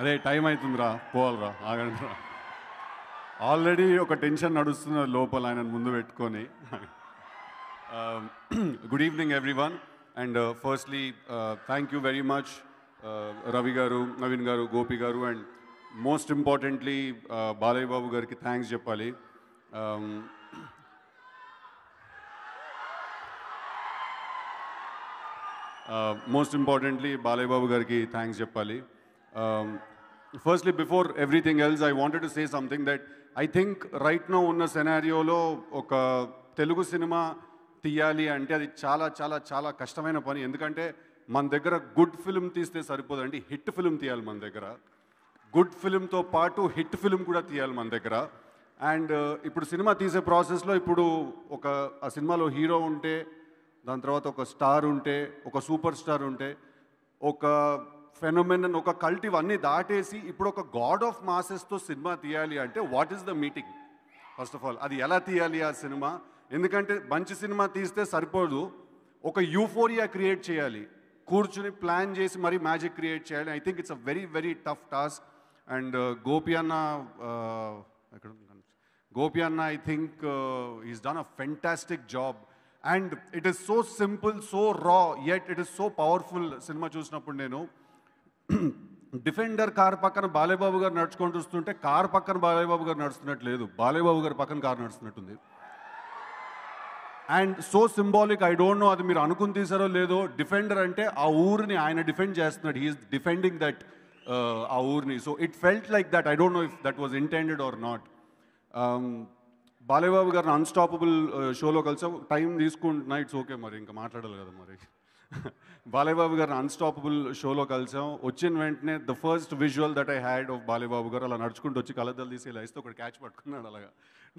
అరే టైం అవుతుందిరా పోవాలరా ఆగండిరా. ఆల్రెడీ ఒక టెన్షన్ నడుస్తున్న లోపల ఆయనను ముందు పెట్టుకొని. Good evening everyone and firstly thank you very much Ravi garu, Naveen garu, Gopi garu and most importantly Balayya Babu గారికి థ్యాంక్స్ చెప్పాలి. మోస్ట్ ఇంపార్టెంట్లీ బాలయ్య బాబు గారికి థ్యాంక్స్ చెప్పాలి. Firstly, before everything else, I wanted to say something that I think right now ఉన్న సినారియోలో ఒక తెలుగు సినిమా తీయాలి అంటే అది చాలా చాలా చాలా కష్టమైన పని. ఎందుకంటే మన దగ్గర గుడ్ ఫిల్మ్ తీస్తే సరిపోదండి, హిట్ ఫిల్మ్ తీయాలి. మన దగ్గర గుడ్ ఫిల్మ్తో పాటు హిట్ ఫిల్మ్ కూడా తీయాలి మన దగ్గర. అండ్ ఇప్పుడు సినిమా తీసే ప్రాసెస్లో ఇప్పుడు ఒక ఆ సినిమాలో హీరో ఉంటే, దాని తర్వాత ఒక స్టార్ ఉంటే, ఒక సూపర్ స్టార్ ఉంటే, ఒక ఫెనోమెనన్, ఒక కల్ట్, ఇవన్నీ దాటేసి ఇప్పుడు ఒక గాడ్ ఆఫ్ మాసెస్తో సినిమా తీయాలి అంటే what is the meeting? First of all అది ఎలా తీయాలి ఆ సినిమా? ఎందుకంటే మంచి సినిమా తీస్తే సరిపోదు, ఒక యూఫోరియా క్రియేట్ చేయాలి, కూర్చుని ప్లాన్ చేసి మరీ మ్యాజిక్ క్రియేట్ చేయాలి. I think it's a very very tough task. And Gopi అన్న I think he's done a fantastic job. And it is so simple, so raw, yet it is so powerful. Cinema చూసినప్పుడు నేను defender car పక్కన బాలయ్య బాబు గారు నడుచుకుంటూ వస్తుంటే car పక్కన బాలయ్య బాబు గారు నడుస్తున్నట్టు లేదు, బాలయ్య బాబు గారు పక్కన కారు నడుస్తున్నట్టుంది. And so symbolic. I don't know అది మీరు అనుకుని తీసారో లేదో. డిఫెండర్ అంటే ఆ ఊరిని ఆయన డిఫెండ్ చేస్తున్నాడు, హీఈస్ డిఫెండింగ్ దట్ ఆ ఊరిని. So it felt like that. I don't know if that was intended or not. Balayya Babu గారిని అన్స్టాపబుల్ షోలో కలిసి టైం తీసుకుంటున్నా, ఇట్స్ ఓకే, మరి ఇంకా మాట్లాడాలి కదా మరి. బాలయ్య బాబు గారిని అన్స్టాపబుల్ షోలో కలిసాం. వచ్చిన వెంటనే the first visual that I had of Balayya Babu గారు అలా నడుచుకుంటూ వచ్చి కళ్ళద్దలు తీసి ఇలా ఇస్తే ఒకటి క్యాచ్ పట్టుకున్నాడు. అలాగా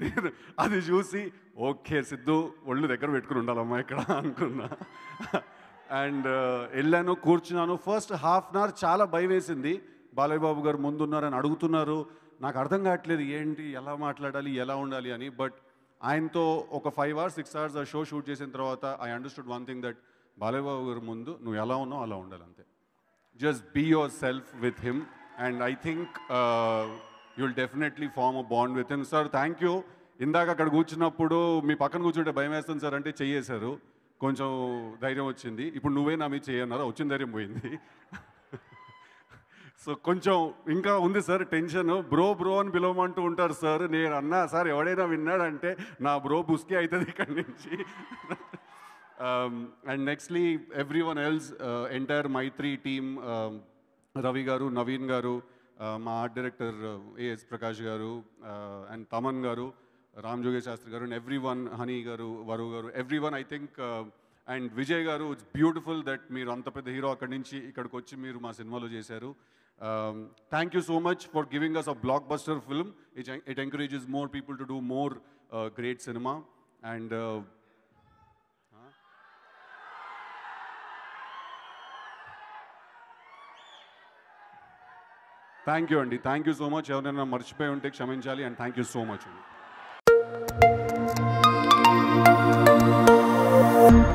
నేను అది చూసి ఓకే సిద్ధు ఒళ్ళు దగ్గర పెట్టుకుని ఉండాలమ్మా ఇక్కడ అనుకున్నా. అండ్ వెళ్ళాను, కూర్చున్నాను. ఫస్ట్ హాఫ్ అన్ అవర్ చాలా భయం వేసింది. బాలయ్య బాబు గారు ముందున్నారని అడుగుతున్నారు, నాకు అర్థం కావట్లేదు ఏంటి, ఎలా మాట్లాడాలి, ఎలా ఉండాలి అని. బట్ ఆయనతో ఒక 5 or 6 hours ఆ షో షూట్ చేసిన తర్వాత I understood one thing that Balayya Babu గారి ముందు నువ్వు ఎలా ఉన్నావు అలా ఉండాలి, అంతే. Just be yourself with him and I think you will definitely form a bond with him. Sir thank you. ఇందాక అక్కడ కూర్చున్నప్పుడు మీ పక్కన కూర్చుంటే భయం వేస్తుంది సార్ అంటే చేయేశారు, కొంచెం ధైర్యం వచ్చింది. ఇప్పుడు నువ్వే నా మీద చేయన్నారు, వచ్చిన ధైర్యం పోయింది. సో కొంచెం ఇంకా ఉంది సార్ టెన్షన్. బ్రో బ్రో అని పిలవమంటూ ఉంటారు సార్. నేను అన్నా సార్ ఎవడైనా విన్నాడంటే నా బ్రో బుస్కే అవుతుంది ఇక్కడి నుంచి. And nextly, everyone else, entire Maitri team, Ravi Garu, Naveen Garu, my art director A.S. Prakash Garu, and Taman Garu, Ram Jogesh Shastri Garu, and everyone, Hani Garu, Varu Garu, everyone I think, and Vijay Garu, it's beautiful that meer anta pedda hero akkadi nunchi ikkadiki vachi meer maa cinema lo chesaru. Thank you so much for giving us a blockbuster film. It encourages more people to do more great cinema. And thank you అండి, thank you so much. ఎవరైనా మర్చిపోయి ఉంటే క్షమించాలి. And thank you so much అండి.